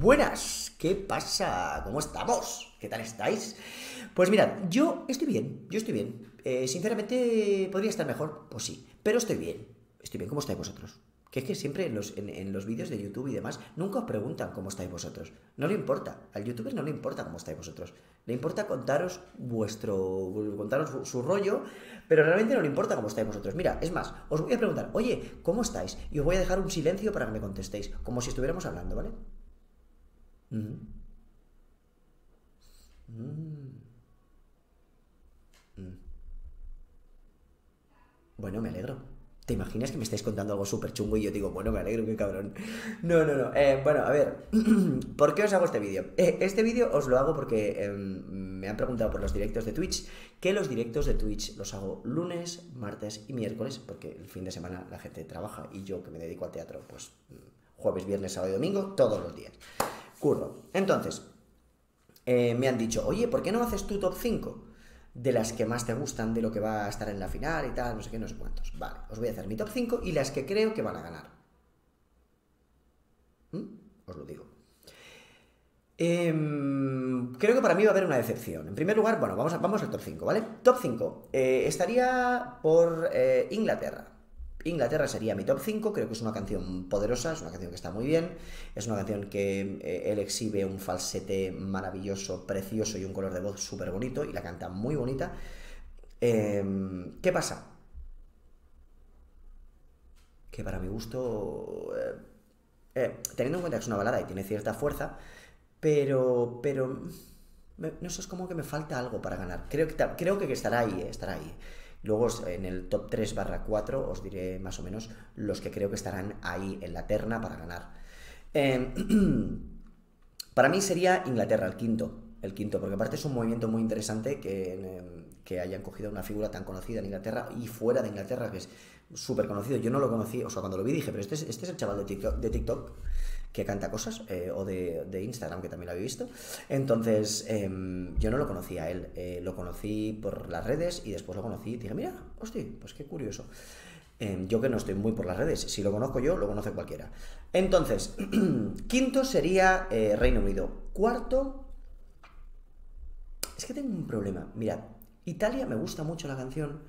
Buenas, ¿qué pasa? ¿Cómo estamos? ¿Qué tal estáis? Pues mirad, yo estoy bien, sinceramente, ¿podría estar mejor? Pues sí, pero estoy bien, ¿cómo estáis vosotros? Que es que siempre en los vídeos de YouTube y demás nunca os preguntan cómo estáis vosotros. No le importa, al youtuber no le importa cómo estáis vosotros. Le importa contaros su rollo, pero realmente no le importa cómo estáis vosotros. Mira, es más, os voy a preguntar, oye, ¿cómo estáis? Y os voy a dejar un silencio para que me contestéis, como si estuviéramos hablando, ¿vale? Bueno, me alegro. ¿Te imaginas que me estáis contando algo súper chungo y yo digo, bueno, me alegro, qué cabrón? No. Bueno, a ver, ¿por qué os hago este vídeo? Este vídeo os lo hago porque me han preguntado por los directos de Twitch, que los directos de Twitch los hago lunes, martes y miércoles, porque el fin de semana la gente trabaja y yo, que me dedico al teatro, pues jueves, viernes, sábado y domingo, todos los días. Curro. Entonces, me han dicho, oye, ¿por qué no haces tu top 5? De las que más te gustan, de lo que va a estar en la final y tal, no sé qué, no sé cuántos. Vale, os voy a hacer mi top 5 y las que creo que van a ganar. Os lo digo. Creo que para mí va a haber una decepción. En primer lugar, bueno, vamos al top 5, ¿vale? Top 5. Estaría por Inglaterra. Inglaterra sería mi top 5, creo que es una canción poderosa, es una canción que está muy bien, es una canción que él exhibe un falsete maravilloso, precioso y un color de voz súper bonito y la canta muy bonita. ¿Qué pasa? Que para mi gusto, teniendo en cuenta que es una balada y tiene cierta fuerza, pero no sé, es como que me falta algo para ganar. Creo que estará ahí, estará ahí. Luego en el top 3/4 os diré más o menos los que creo que estarán ahí en la terna para ganar. Para mí sería Inglaterra el quinto, porque aparte es un movimiento muy interesante que hayan cogido una figura tan conocida en Inglaterra y fuera de Inglaterra, que es súper conocido. Yo no lo conocí, o sea, cuando lo vi dije, pero este es el chaval de TikTok que canta cosas, o de Instagram, que también lo había visto. Entonces, yo no lo conocía a él, lo conocí por las redes y después lo conocí y dije, mira, hostia, pues qué curioso. Yo que no estoy muy por las redes, si lo conozco yo, lo conoce cualquiera. Entonces, quinto sería Reino Unido. Cuarto, es que tengo un problema, mirad, Italia, me gusta mucho la canción.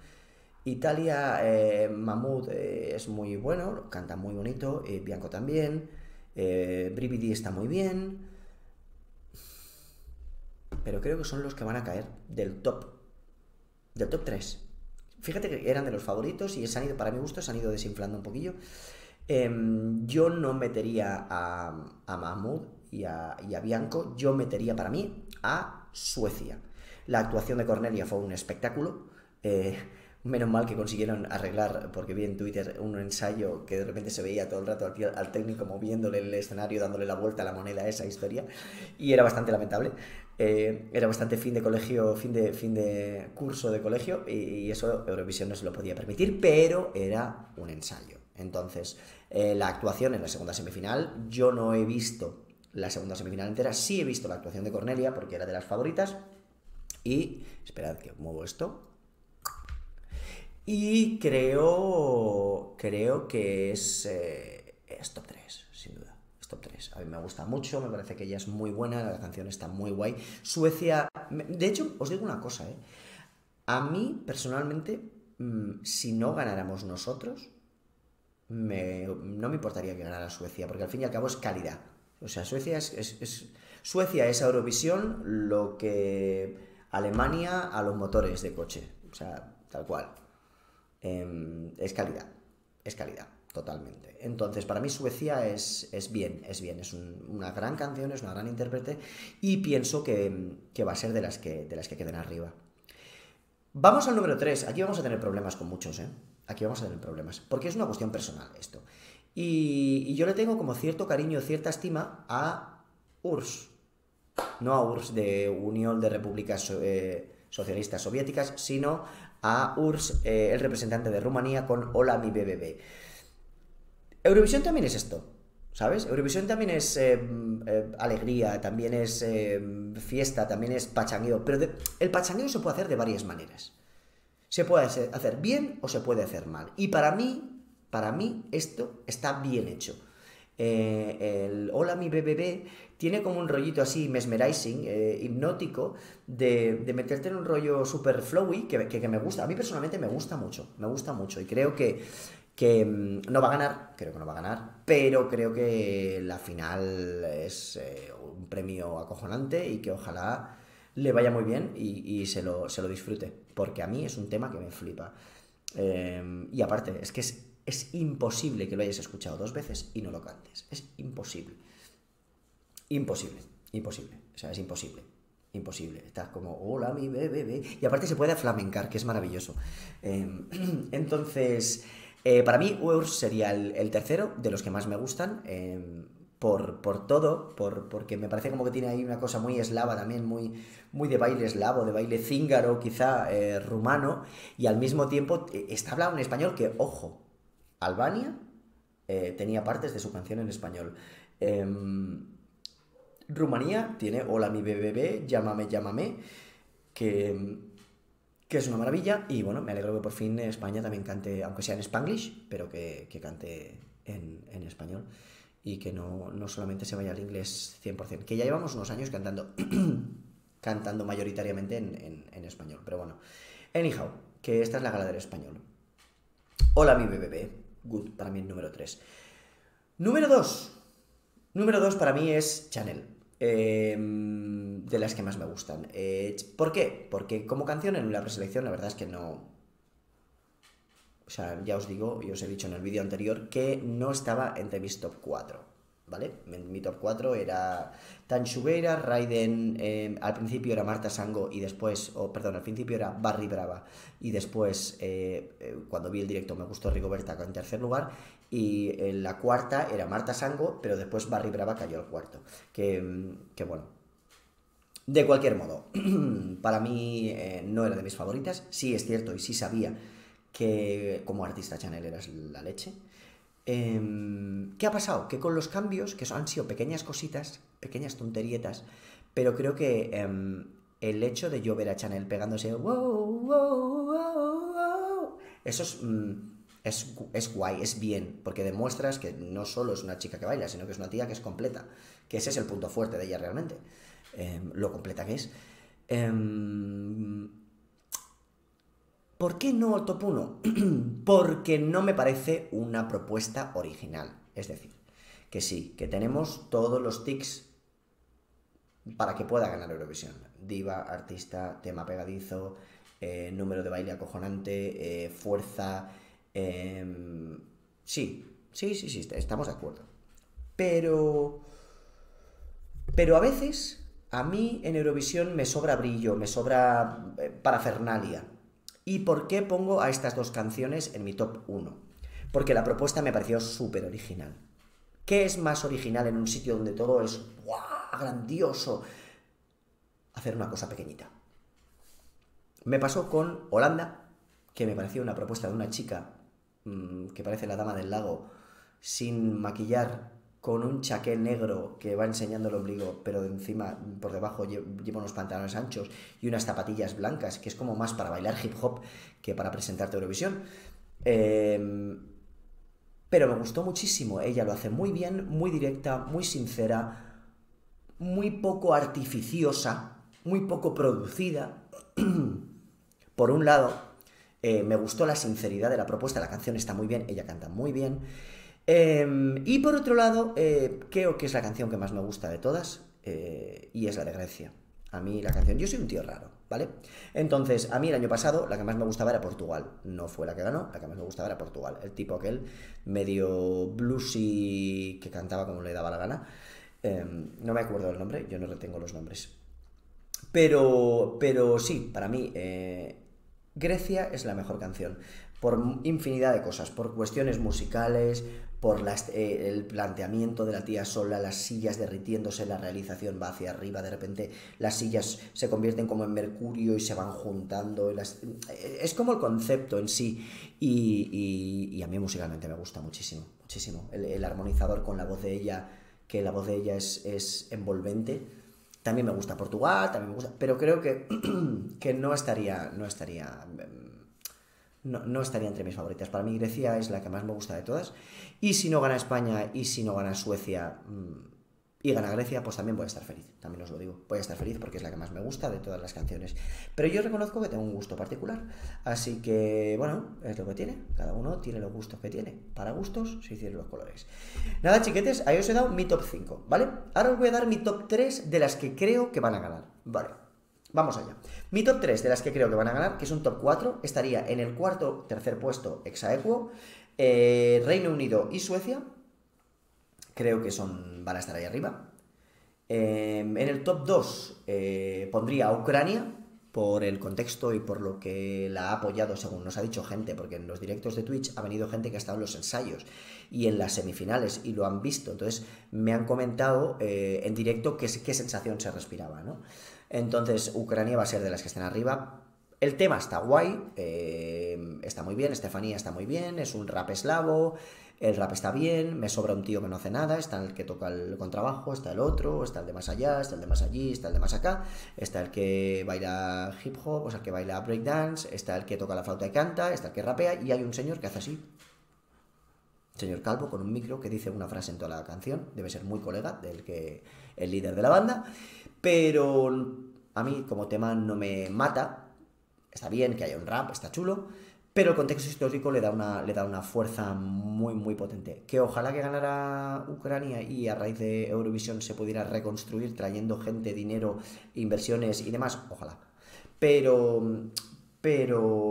Italia, Mahmood es muy bueno, canta muy bonito, Blanco también. Brividi está muy bien, pero creo que son los que van a caer del top 3. Fíjate que eran de los favoritos y se han ido, para mi gusto se han ido desinflando un poquillo. Yo no metería a Mahmood y a Blanco, yo metería para mí a Suecia. La actuación de Cornelia fue un espectáculo. Menos mal que consiguieron arreglar, porque vi en Twitter un ensayo que de repente se veía todo el rato al técnico moviéndole el escenario, dándole la vuelta a la moneda, esa historia, y era bastante lamentable. Era bastante fin de colegio, fin de curso de colegio, y eso Eurovisión no se lo podía permitir, pero era un ensayo. Entonces, la actuación en la segunda semifinal, yo no he visto la segunda semifinal entera, sí he visto la actuación de Cornelia, porque era de las favoritas, y esperad que muevo esto. Y creo que es top 3, sin duda, es top 3. A mí me gusta mucho, me parece que ella es muy buena, la canción está muy guay. Suecia, de hecho, os digo una cosa, a mí personalmente, si no ganáramos nosotros, no me importaría que ganara Suecia, porque al fin y al cabo es calidad. O sea, Suecia es Eurovisión lo que Alemania a los motores de coche, o sea, tal cual. Es calidad, totalmente. Entonces, para mí Suecia es bien, es una gran canción, es una gran intérprete y pienso que va a ser de las que queden arriba. Vamos al número 3, aquí vamos a tener problemas con muchos, aquí vamos a tener problemas, porque es una cuestión personal esto. Y yo le tengo como cierto cariño, cierta estima a URSS, no a URSS de Unión de Repúblicas Socialistas Soviéticas, sino a URSS, el representante de Rumanía, con Hola mi BBB. Eurovisión también es esto, ¿sabes? Eurovisión también es alegría, también es fiesta, también es pachangueo, pero el pachangueo se puede hacer de varias maneras. Se puede hacer bien o se puede hacer mal. Y para mí esto está bien hecho. el hola mi bebé tiene como un rollito así mesmerizing, hipnótico, de meterte en un rollo super flowy que me gusta, a mí personalmente me gusta mucho y creo que no va a ganar, pero creo que la final es un premio acojonante y que ojalá le vaya muy bien y se lo disfrute, porque a mí es un tema que me flipa. Y aparte, es que es imposible que lo hayas escuchado dos veces y no lo cantes. Es imposible. Imposible. O sea, es imposible. Estás como, hola mi bebé. Y aparte se puede flamencar, que es maravilloso. Entonces, para mí Urs sería el tercero de los que más me gustan. Por todo, porque me parece como que tiene ahí una cosa muy eslava también, muy de baile eslavo, de baile cíngaro, quizá rumano, y al mismo tiempo está hablado en español que, ojo, Albania tenía partes de su canción en español. Rumanía tiene Hola mi bebé, llámame, que es una maravilla, y bueno, me alegro que por fin España también cante, aunque sea en spanglish, pero que cante en español. Y que no solamente se vaya al inglés 100%, que ya llevamos unos años cantando mayoritariamente en español, pero bueno. Anyhow, que esta es la gala del español. Hola mi bebé, good, para mí el número 3. Número 2. Número 2 para mí es Chanel, de las que más me gustan. ¿Por qué? Porque como canción en la preselección la verdad es que no... O sea, ya os digo, y os he dicho en el vídeo anterior, que no estaba entre mis top 4, ¿vale? Mi top 4 era Tanxuguera, Rayden, al principio era Marta Sango y después, al principio era Barry Brava y después, cuando vi el directo me gustó Rigoberta en tercer lugar y la cuarta era Marta Sango, pero después Barry Brava cayó al cuarto, que bueno... De cualquier modo, para mí no era de mis favoritas, sí es cierto y sí sabía que como artista Chanel eras la leche. ¿Qué ha pasado? Que con los cambios, que han sido pequeñas cositas, pequeñas tonterietas, pero creo que el hecho de yo ver a Chanel pegándose wow, eso es guay, es bien, porque demuestras que no solo es una chica que baila, sino que es una tía que es completa, que ese es el punto fuerte de ella realmente, lo completa que es. ¿Por qué no top 1? Porque no me parece una propuesta original. Es decir, que sí, que tenemos todos los tics para que pueda ganar Eurovisión. Diva, artista, tema pegadizo, número de baile acojonante, fuerza... Sí, estamos de acuerdo. Pero a veces a mí en Eurovisión me sobra brillo, me sobra parafernalia. ¿Y por qué pongo a estas dos canciones en mi top 1? Porque la propuesta me pareció súper original. ¿Qué es más original en un sitio donde todo es ¡guau! ¡Grandioso! Hacer una cosa pequeñita. Me pasó con Holanda, que me pareció una propuesta de una chica que parece la dama del lago, sin maquillar, con un chaqué negro que va enseñando el ombligo, pero de encima, por debajo, lleva unos pantalones anchos y unas zapatillas blancas, que es como más para bailar hip hop que para presentarte a Eurovisión. Pero me gustó muchísimo. Ella lo hace muy bien, muy directa, muy sincera, muy poco artificiosa, muy poco producida. Por un lado, me gustó la sinceridad de la propuesta. La canción está muy bien, ella canta muy bien. Y por otro lado, creo que es la canción que más me gusta de todas, y es la de Grecia. A mí la canción... Yo soy un tío raro, ¿vale? Entonces, a mí el año pasado la que más me gustaba era Portugal. No fue la que ganó, la que más me gustaba era Portugal. El tipo aquel medio bluesy que cantaba como le daba la gana. No me acuerdo el nombre, yo no retengo los nombres. Pero sí, para mí Grecia es la mejor canción. Por infinidad de cosas, por cuestiones musicales, por el planteamiento de la tía sola, las sillas derritiéndose, la realización va hacia arriba, de repente las sillas se convierten como en mercurio y se van juntando, es como el concepto en sí, y a mí musicalmente me gusta muchísimo, muchísimo, el armonizador con la voz de ella, que la voz de ella es envolvente. También me gusta Portugal, también me gusta, pero creo que no estaría no estaría entre mis favoritas. Para mí Grecia es la que más me gusta de todas. Y si no gana España y si no gana Suecia y gana Grecia, pues también voy a estar feliz. También os lo digo. Voy a estar feliz porque es la que más me gusta de todas las canciones. Pero yo reconozco que tengo un gusto particular. Así que, bueno, es lo que tiene. Cada uno tiene los gustos que tiene. Para gustos, se hicieron los colores. Nada, chiquetes, ahí os he dado mi top 5, ¿vale? Ahora os voy a dar mi top 3 de las que creo que van a ganar. Vale. Vamos allá. Mi top 3 de las que creo que van a ganar, que es un top 4, estaría en el tercer puesto exaequo, Reino Unido y Suecia. Creo que van a estar ahí arriba. En el top 2 pondría a Ucrania, por el contexto y por lo que la ha apoyado, según nos ha dicho gente, porque en los directos de Twitch ha venido gente que ha estado en los ensayos y en las semifinales y lo han visto. Entonces me han comentado en directo qué sensación se respiraba, ¿no? Entonces Ucrania va a ser de las que estén arriba. El tema está guay, está muy bien, Estefanía está muy bien, es un rap eslavo, el rap está bien, me sobra un tío que no hace nada, está el que toca el contrabajo, está el otro, está el de más allá, está el de más allí, está el de más acá, está el que baila hip hop, o sea, el que baila breakdance, está el que toca la flauta y canta, está el que rapea y hay un señor que hace así. Señor calvo con un micro que dice una frase en toda la canción, debe ser muy colega del que el líder de la banda, pero a mí como tema no me mata. Está bien que haya un rap, está chulo, pero el contexto histórico le da una fuerza muy muy potente, que ojalá que ganara Ucrania y a raíz de Eurovisión se pudiera reconstruir trayendo gente, dinero, inversiones y demás, ojalá, pero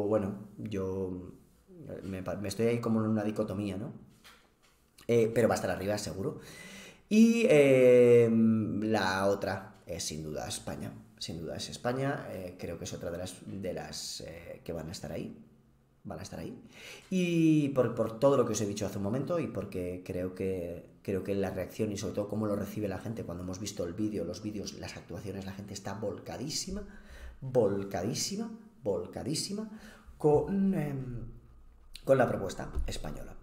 bueno, yo me estoy ahí como en una dicotomía, ¿no? Pero va a estar arriba seguro. Y la otra es sin duda España. Sin duda es España. Creo que es otra de las que van a estar ahí. Van a estar ahí. Y por todo lo que os he dicho hace un momento y porque creo que la reacción y sobre todo cómo lo recibe la gente cuando hemos visto el vídeo, los vídeos, las actuaciones, la gente está volcadísima, volcadísima, volcadísima con la propuesta española.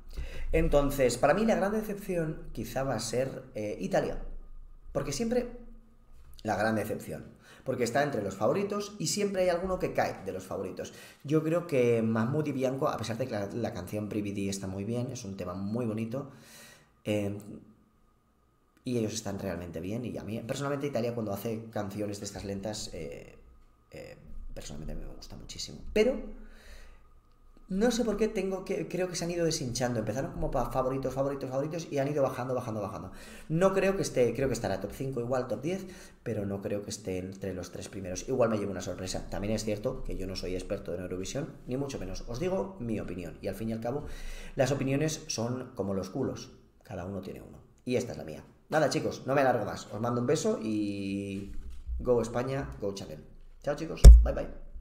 Entonces, para mí la gran decepción quizá va a ser Italia, porque siempre la gran decepción, porque está entre los favoritos y siempre hay alguno que cae de los favoritos. Yo creo que Mahmood y Blanco, a pesar de que la canción Brividi está muy bien, es un tema muy bonito, y ellos están realmente bien, y a mí personalmente Italia cuando hace canciones de estas lentas, personalmente me gusta muchísimo, pero no sé por qué creo que se han ido deshinchando. Empezaron como para favoritos, favoritos, favoritos y han ido bajando, bajando, bajando. No creo que esté, creo que estará top 5 igual, top 10, pero no creo que esté entre los tres primeros. Igual me llevo una sorpresa. También es cierto que yo no soy experto en Eurovisión, ni mucho menos. Os digo mi opinión. Y al fin y al cabo, las opiniones son como los culos. Cada uno tiene uno. Y esta es la mía. Nada, chicos, no me alargo más. Os mando un beso y... Go España, go Chanel. Chao, chicos. Bye, bye.